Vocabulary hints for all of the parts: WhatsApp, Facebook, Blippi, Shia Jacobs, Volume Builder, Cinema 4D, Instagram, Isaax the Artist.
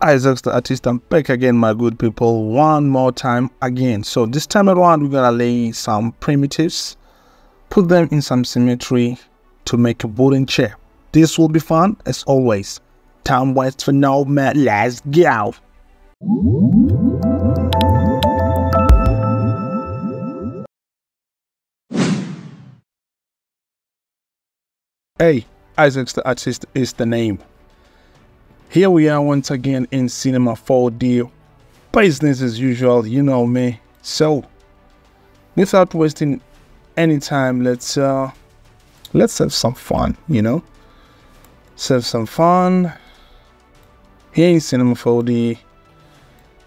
Isaax the Artist, and back again, my good people, one more time again. So this time around, we're gonna lay some primitives, put them in some symmetry to make a wooden chair. This will be fun as always. Time waits for no man, let's go. Hey, Isaax the Artist is the name. Here we are once again in Cinema 4D. Business as usual, you know me. So, without wasting any time, let's have some fun, you know. Let's have some fun here in Cinema 4D.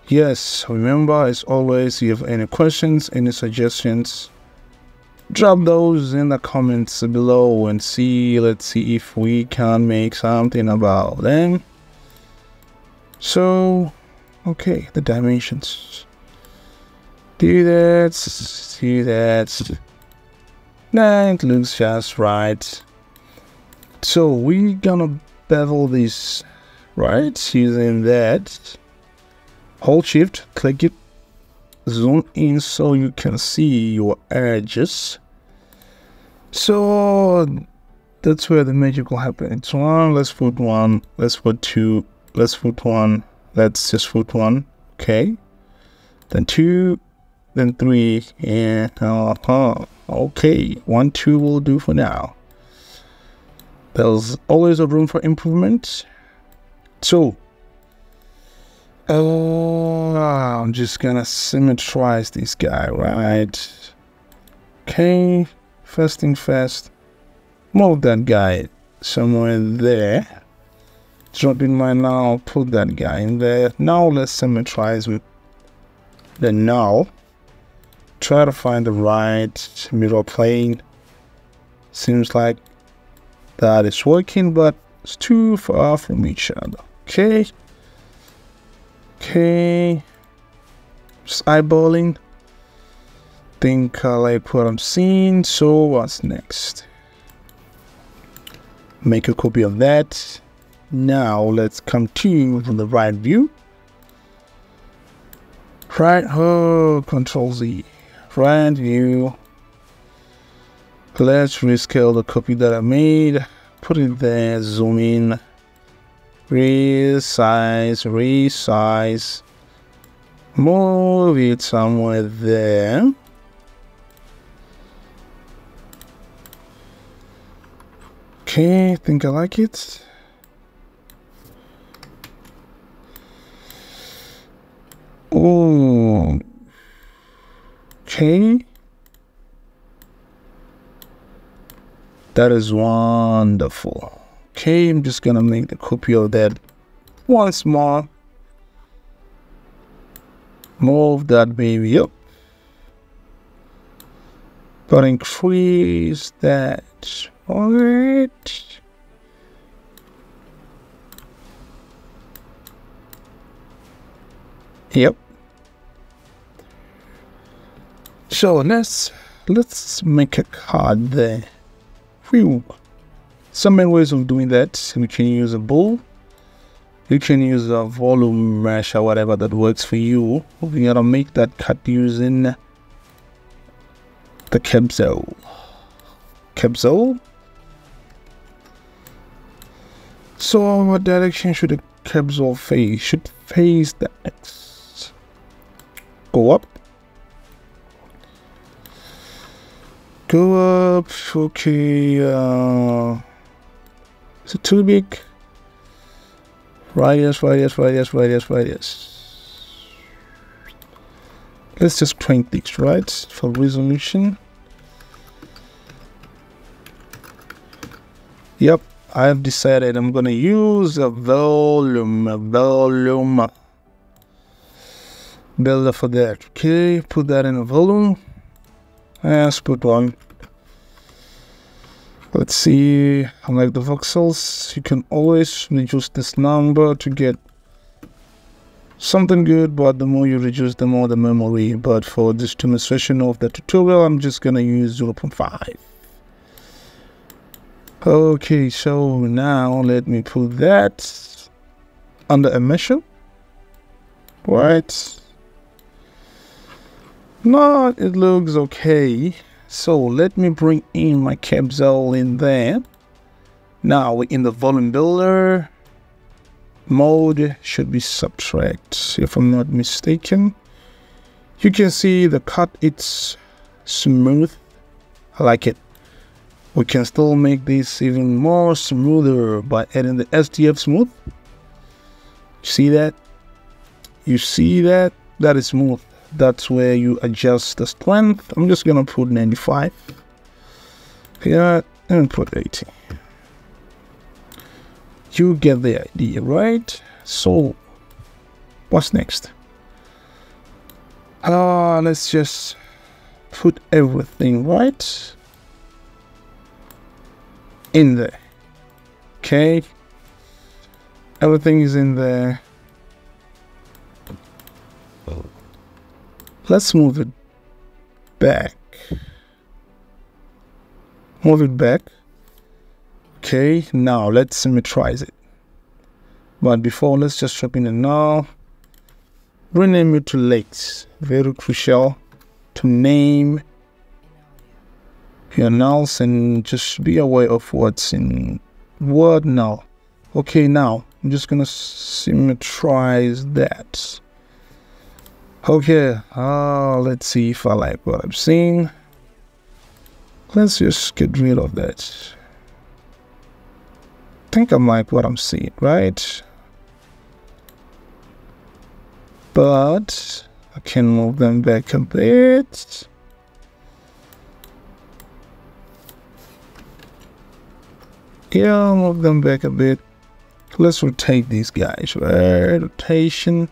Yes, remember as always, if you have any questions, any suggestions, drop those in the comments below and let's see if we can make something about them. So, okay, the dimensions. Do that. Nah, it looks just right. So we're gonna bevel this, right? Using that. Hold shift, click it, zoom in so you can see your edges. So that's where the magic will happen. It's one, let's put one, let's put two. Let's put one, let's just put one, okay, then two, then three, and okay, 1, 2 will do for now. There's always a room for improvement. So, I'm just gonna symmetrize this guy, right? Okay, first thing first, move that guy somewhere there. Drop in mine now, put that guy in there. Now let's symmetrize with the null. Try to find the right mirror plane. Seems like that is working, but it's too far from each other. Okay. Okay. Just eyeballing. Think I like what I'm seeing. So what's next? Make a copy of that. Now let's continue from the right view. Right, oh, Control Z, right view. Let's rescale the copy that I made. Put it there. Zoom in. Resize. Move it somewhere there. Okay, I think I like it. Oh, okay. That is wonderful. Okay, I'm just gonna make the copy of that once more. Move that baby up, but increase that. All right. Yep. So let's make a card there. Phew. Some main ways of doing that. You can use a bowl. You can use a volume mesh or whatever that works for you. We're gonna make that cut using the capsule. So what direction should the capsule face? Should face the X. Go up, okay, is it too big? Radius. Let's just print these, right, for resolution. Yep, I have decided I'm gonna use a volume builder for that. Okay, put that in a volume. Let's put one. Let's see. Unlike the voxels, you can always reduce this number to get something good, but the more you reduce, the more the memory. But for this demonstration of the tutorial, I'm just gonna use 0.5. okay, so now let me put that under a measure. What? No, it looks okay. So let me bring in my capsule in there. Now in the volume builder mode should be subtract, if I'm not mistaken. You can see the cut, it's smooth. I like it. We can still make this even more smoother by adding the STF smooth. See that? You see that? That is smooth. That's where you adjust the strength. I'm just gonna put 95 here and put 80. You get the idea, right? So what's next? Let's just put everything right in there. Okay, everything is in there. Let's move it back. Move it back. Okay, now let's symmetrize it. But before, let's just drop in it now. Rename it to lakes. Very crucial to name your nulls and just be aware of what's in what null. Okay, now I'm just gonna symmetrize that. Okay, let's see if I like what I'm seeing. Let's just get rid of that. I think I'm like what I'm seeing, right? But I can move them back a bit. Yeah, I'll move them back a bit. Let's rotate these guys, right? Rotation.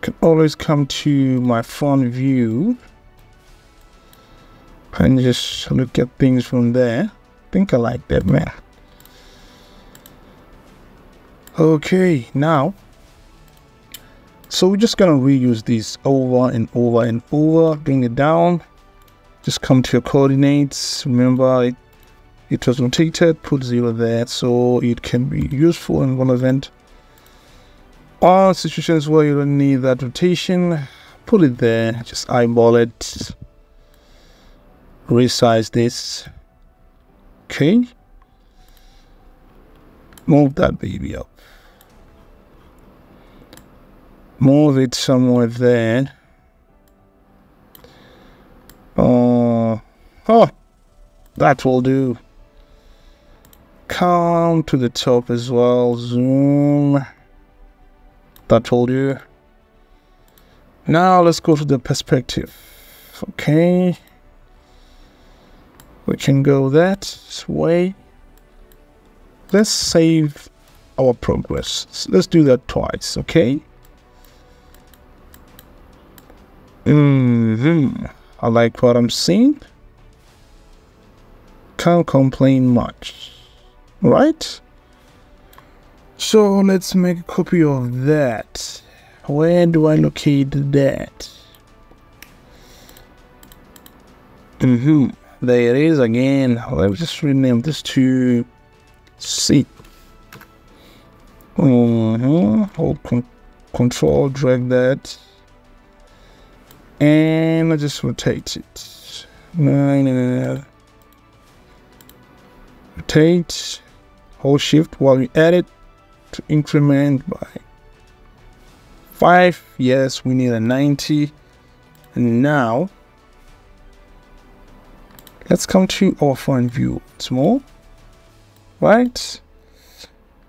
Can always come to my front view and just look at things from there. I think I like that, man. Okay, now, so we're just gonna reuse these over and over and over. Bring it down, just come to your coordinates. Remember, it was rotated, put 0 there so it can be useful and relevant. All situations where you don't need that rotation, put it there, just eyeball it, resize this. Okay, move that baby up, move it somewhere there. Oh, that will do. Come to the top as well, zoom. That told you. Now let's go to the perspective. Okay, we can go that way. Let's save our progress. So let's do that twice. Okay. I like what I'm seeing. Can't complain much, right? So let's make a copy of that. Where do I locate that? There it is again. Let's just rename this to C. Hold control, drag that. And I just rotate it. No. Rotate. Hold shift while you edit. To increment by 5. Yes, we need a 90. And now let's come to our front view. It's more right.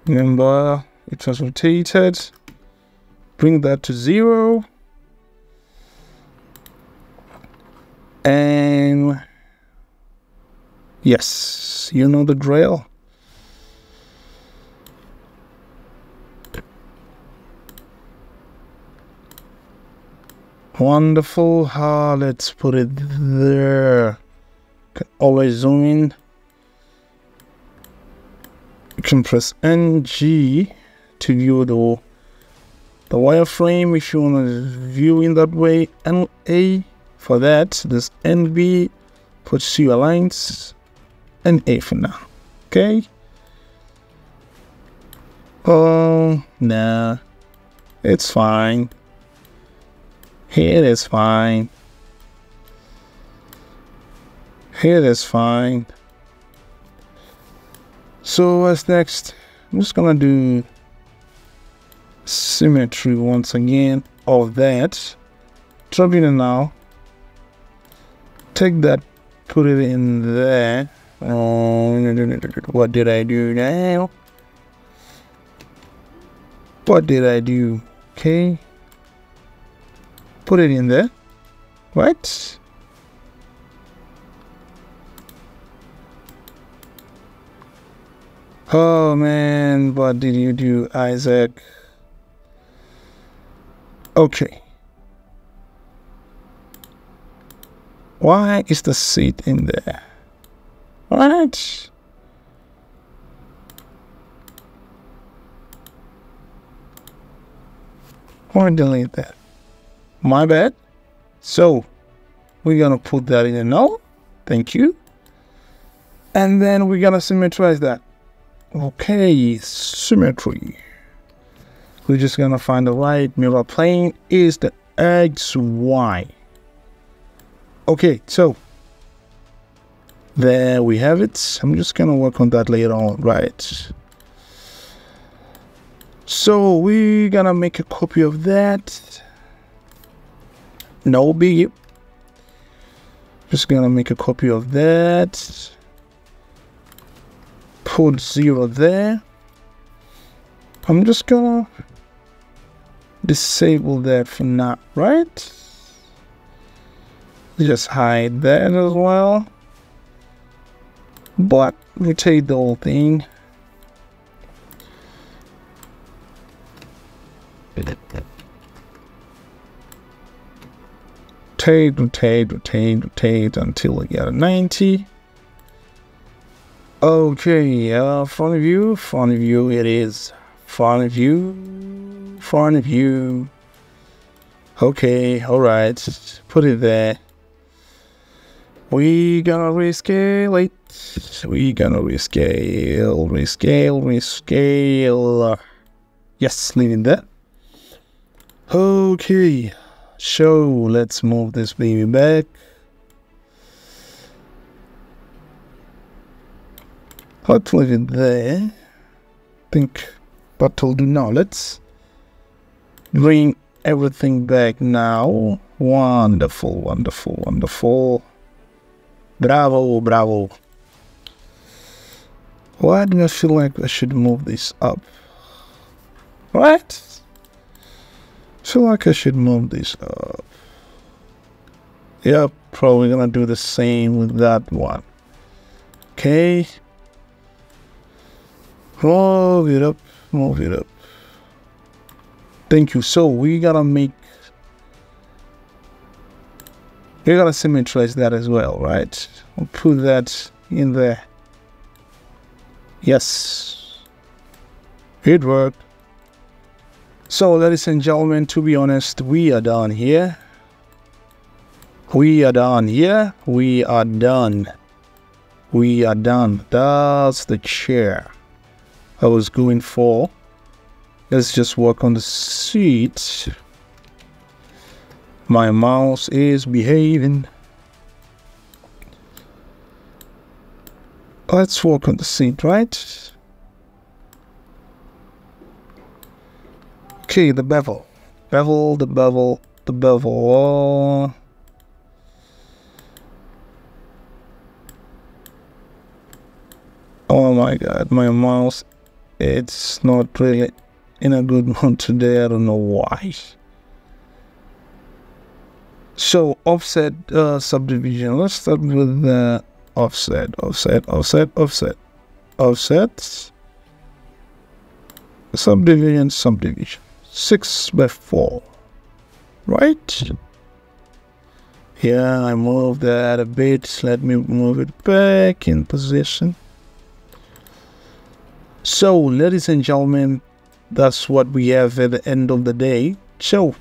Remember, it was rotated. Bring that to 0 and yes, you know the drill. Wonderful. Let's put it there. Can always zoom in. You can press NG to view the wireframe if you want to view in that way. NA for that. This NB puts your lines. NA for now. Okay. Nah. It's fine. It is fine. It is fine. So what's next? I'm just gonna do symmetry once again of that. Drop it in now. Take that, put it in there. What did I do now? What did I do? Okay. Put it in there. Right? Oh man, what did you do, Isaax? Okay. Why is the seat in there? Right? Or delete that. My bad. So we're gonna put that in a no. Thank you. And then we're gonna symmetrize that. Okay, symmetry. We're just gonna find the right mirror plane is the XY. Okay, so there we have it. I'm just gonna work on that later on, right? So we're gonna make a copy of that. No biggie. Just gonna make a copy of that. Put 0 there. I'm just gonna disable that for now, right? Just hide that as well. But rotate the whole thing. Rotate until we get a 90. Okay, front view it is. Front view. Okay, alright, put it there. We gonna rescale it. We gonna rescale. Yes, leaving that. Okay, so let's move this baby back. Let's leave it there. Think what we'll do now. Let's bring everything back now. Wonderful. Bravo. Why do I feel like I should move this up? Right? I feel like I should move this up. Yep, probably gonna do the same with that one. Okay. Move it up. Thank you. So we gotta symmetrize that as well, right? I'll put that in there. Yes, it worked. So ladies and gentlemen, to be honest, we are done here. That's the chair I was going for. Let's just work on the seat. My mouse is behaving. Let's work on the seat, right? Okay, the bevel. Bevel. Oh my god, my mouse. It's not really in a good mood today. I don't know why. So offset subdivision. Let's start with the offset. Subdivision. 6 by 4. Right? Yeah, I moved that a bit. Let me move it back in position. So, ladies and gentlemen, that's what we have at the end of the day. So,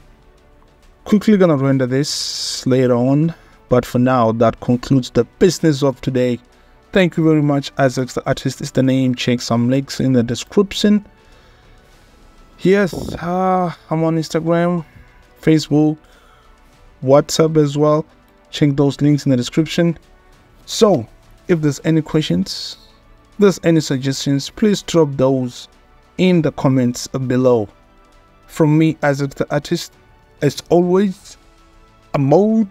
quickly gonna render this later on. But for now, that concludes the business of today. Thank you very much. Isaax the Artist is the name. Check some links in the description. Yes, I'm on Instagram, Facebook, WhatsApp as well. Check those links in the description. So if there's any questions, there's any suggestions, please drop those in the comments below. From me, Isaax the Artist, as always, I'm out.